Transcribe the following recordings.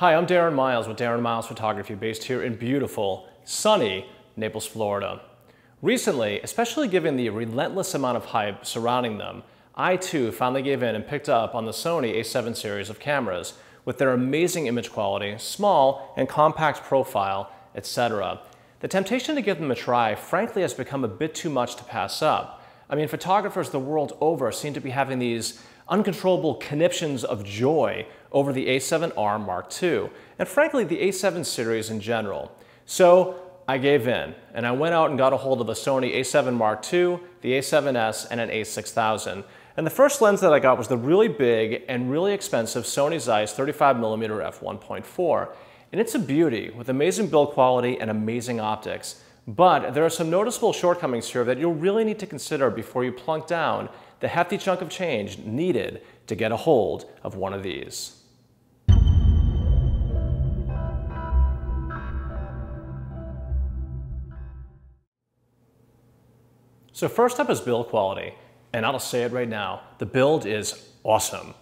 Hi, I'm Darren Miles with Darren Miles Photography, based here in beautiful, sunny Naples, Florida. Recently, especially given the relentless amount of hype surrounding them, I too finally gave in and picked up on the Sony A7 series of cameras with their amazing image quality, small and compact profile, etc. The temptation to give them a try, frankly, has become a bit too much to pass up. I mean, photographers the world over seem to be having these uncontrollable conniptions of joy over the A7R Mark II, and frankly, the A7 series in general. So I gave in, and I went out and got a hold of a Sony A7 Mark II, the A7S, and an A6000. And the first lens that I got was the really big and really expensive Sony Zeiss 35mm f1.4. And it's a beauty, with amazing build quality and amazing optics. But there are some noticeable shortcomings here that you'll really need to consider before you plunk down the hefty chunk of change needed to get a hold of one of these. So first up is build quality. And I'll say it right now, the build is awesome.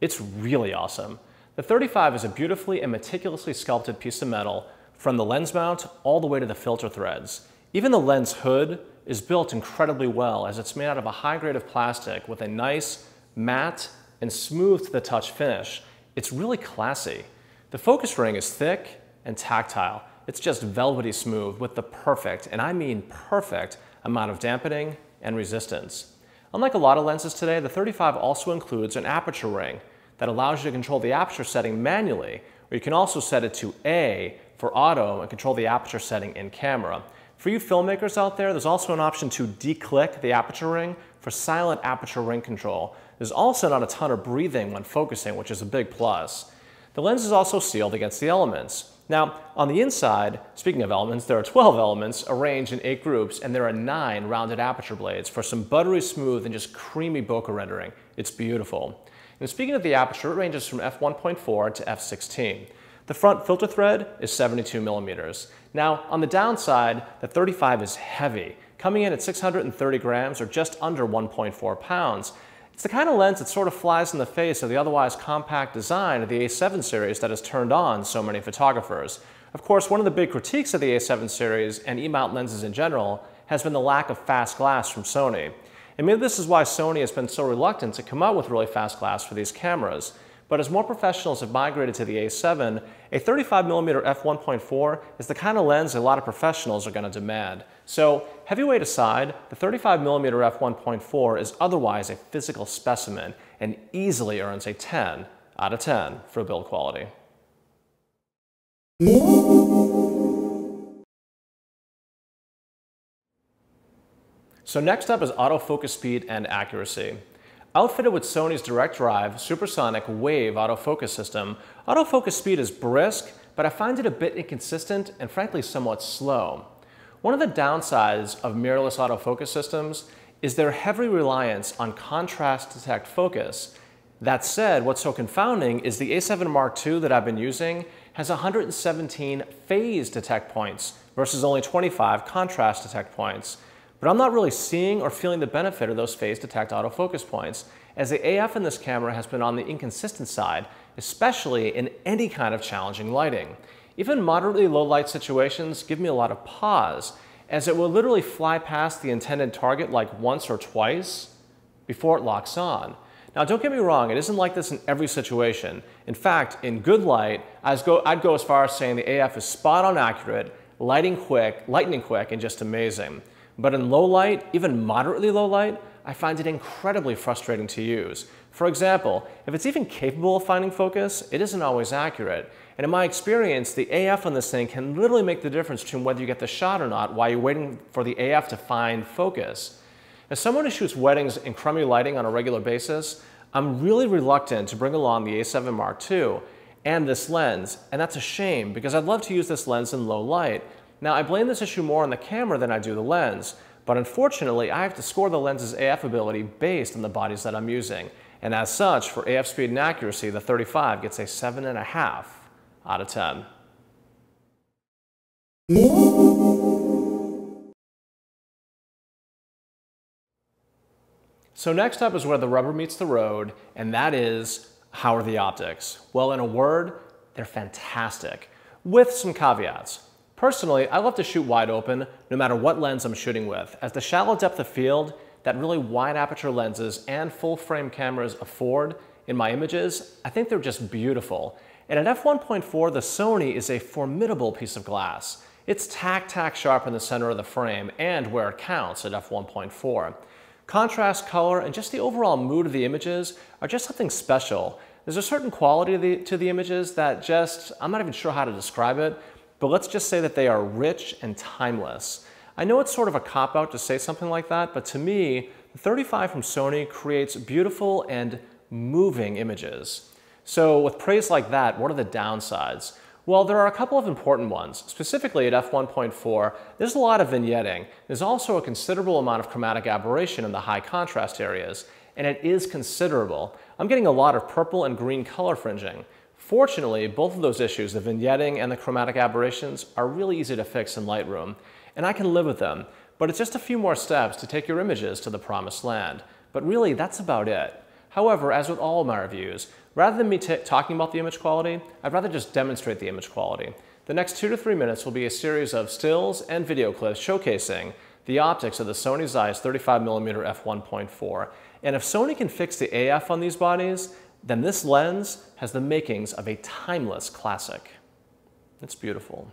It's really awesome. The 35 is a beautifully and meticulously sculpted piece of metal from the lens mount all the way to the filter threads. Even the lens hood is built incredibly well, as it's made out of a high grade of plastic with a nice matte and smooth to the touch finish. It's really classy. The focus ring is thick and tactile. It's just velvety smooth with the perfect, and I mean perfect, amount of dampening and resistance. Unlike a lot of lenses today, the 35 also includes an aperture ring that allows you to control the aperture setting manually, or you can also set it to A for auto and control the aperture setting in camera. For you filmmakers out there, there's also an option to de-click the aperture ring for silent aperture ring control. There's also not a ton of breathing when focusing, which is a big plus. The lens is also sealed against the elements. Now, on the inside, speaking of elements, there are 12 elements arranged in 8 groups, and there are 9 rounded aperture blades for some buttery smooth and just creamy bokeh rendering. It's beautiful. And speaking of the aperture, it ranges from f1.4 to f16. The front filter thread is 72 millimeters. Now, on the downside, the 35 is heavy, coming in at 630 grams or just under 1.4 pounds. It's the kind of lens that sort of flies in the face of the otherwise compact design of the A7 series that has turned on so many photographers. Of course, one of the big critiques of the A7 series and E-mount lenses in general has been the lack of fast glass from Sony. And maybe this is why Sony has been so reluctant to come out with really fast glass for these cameras. But as more professionals have migrated to the A7, a 35mm f1.4 is the kind of lens a lot of professionals are going to demand. So, heavyweight aside, the 35mm f1.4 is otherwise a physical specimen and easily earns a 10 out of 10 for build quality. So next up is autofocus speed and accuracy. Outfitted with Sony's direct drive supersonic wave autofocus system, autofocus speed is brisk, but I find it a bit inconsistent and frankly somewhat slow. One of the downsides of mirrorless autofocus systems is their heavy reliance on contrast to detect focus. That said, what's so confounding is the A7 Mark II that I've been using has 117 phase detect points versus only 25 contrast detect points. But I'm not really seeing or feeling the benefit of those phase detect autofocus points, as the AF in this camera has been on the inconsistent side, especially in any kind of challenging lighting. Even moderately low light situations give me a lot of pause, as it will literally fly past the intended target like once or twice before it locks on. Now, don't get me wrong, it isn't like this in every situation. In fact, in good light, I'd go as far as saying the AF is spot on accurate, lightning quick, and just amazing. But in low light, even moderately low light, I find it incredibly frustrating to use. For example, if it's even capable of finding focus, it isn't always accurate. And in my experience, the AF on this thing can literally make the difference between whether you get the shot or not while you're waiting for the AF to find focus. As someone who shoots weddings in crummy lighting on a regular basis, I'm really reluctant to bring along the A7 Mark II and this lens, and that's a shame because I'd love to use this lens in low light. Now, I blame this issue more on the camera than I do the lens, but unfortunately, I have to score the lens's AF ability based on the bodies that I'm using. And as such, for AF speed and accuracy, the 35 gets a 7.5 out of 10. So next up is where the rubber meets the road, and that is, how are the optics? Well, in a word, they're fantastic, with some caveats. Personally, I love to shoot wide open no matter what lens I'm shooting with, as the shallow depth of field that really wide aperture lenses and full frame cameras afford in my images, I think they're just beautiful. And at f1.4, the Sony is a formidable piece of glass. It's tack sharp in the center of the frame and where it counts at f1.4. Contrast, color, and just the overall mood of the images are just something special. There's a certain quality to the images that just, I'm not even sure how to describe it, but let's just say that they are rich and timeless. I know it's sort of a cop-out to say something like that, but to me, the 35 from Sony creates beautiful and moving images. So with praise like that, what are the downsides? Well, there are a couple of important ones. Specifically at f1.4, there's a lot of vignetting. There's also a considerable amount of chromatic aberration in the high contrast areas, and it is considerable. I'm getting a lot of purple and green color fringing. Fortunately, both of those issues, the vignetting and the chromatic aberrations, are really easy to fix in Lightroom, and I can live with them, but it's just a few more steps to take your images to the promised land. But really, that's about it. However, as with all my reviews, rather than me talking about the image quality, I'd rather just demonstrate the image quality. The next 2 to 3 minutes will be a series of stills and video clips showcasing the optics of the Sony Zeiss 35mm f1.4. And if Sony can fix the AF on these bodies, then this lens has the makings of a timeless classic. It's beautiful.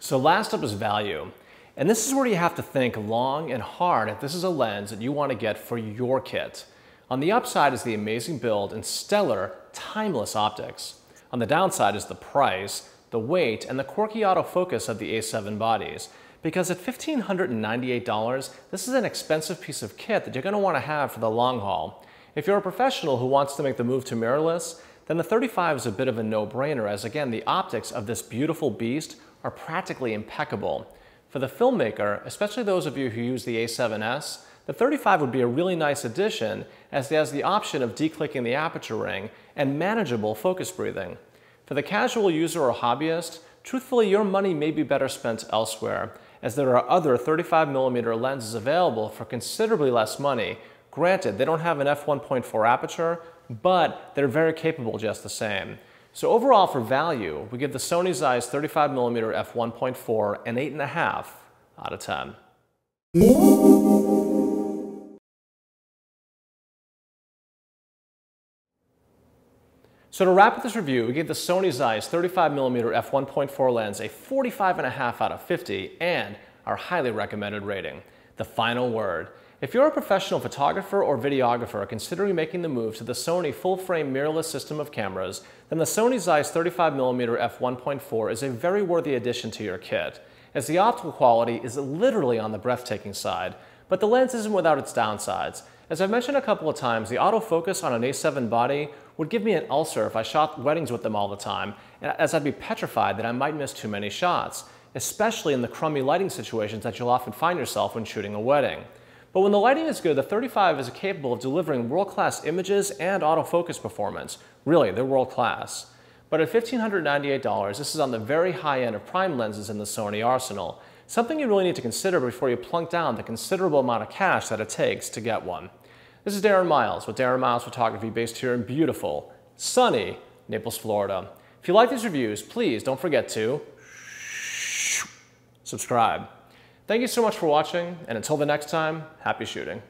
So last up is value. And this is where you have to think long and hard if this is a lens that you want to get for your kit. On the upside is the amazing build and stellar, timeless optics. On the downside is the price, the weight, and the quirky autofocus of the A7 bodies. Because at $1,598, this is an expensive piece of kit that you're going to want to have for the long haul. If you're a professional who wants to make the move to mirrorless, then the 35 is a bit of a no-brainer, as again, the optics of this beautiful beast are practically impeccable. For the filmmaker, especially those of you who use the A7S, the 35 would be a really nice addition, as it has the option of declicking the aperture ring and manageable focus breathing. For the casual user or hobbyist, truthfully, your money may be better spent elsewhere, as there are other 35mm lenses available for considerably less money. Granted, they don't have an f1.4 aperture, but they're very capable just the same. So overall for value, we give the Sony Zeiss 35mm f1.4 an 8.5 out of 10. So to wrap up this review, we gave the Sony Zeiss 35mm f1.4 lens a 45.5 out of 50 and our highly recommended rating. The final word. If you're a professional photographer or videographer considering making the move to the Sony full-frame mirrorless system of cameras, then the Sony Zeiss 35mm f1.4 is a very worthy addition to your kit, as the optical quality is literally on the breathtaking side, but the lens isn't without its downsides. As I've mentioned a couple of times, the autofocus on an A7 body would give me an ulcer if I shot weddings with them all the time, as I'd be petrified that I might miss too many shots, especially in the crummy lighting situations that you'll often find yourself when shooting a wedding. But when the lighting is good, the 35 is capable of delivering world-class images and autofocus performance. Really, they're world-class. But at $1,598, this is on the very high end of prime lenses in the Sony arsenal, something you really need to consider before you plunk down the considerable amount of cash that it takes to get one. This is Darren Miles with Darren Miles Photography, based here in beautiful, sunny Naples, Florida. If you like these reviews, please don't forget to subscribe. Thank you so much for watching, and until the next time, happy shooting.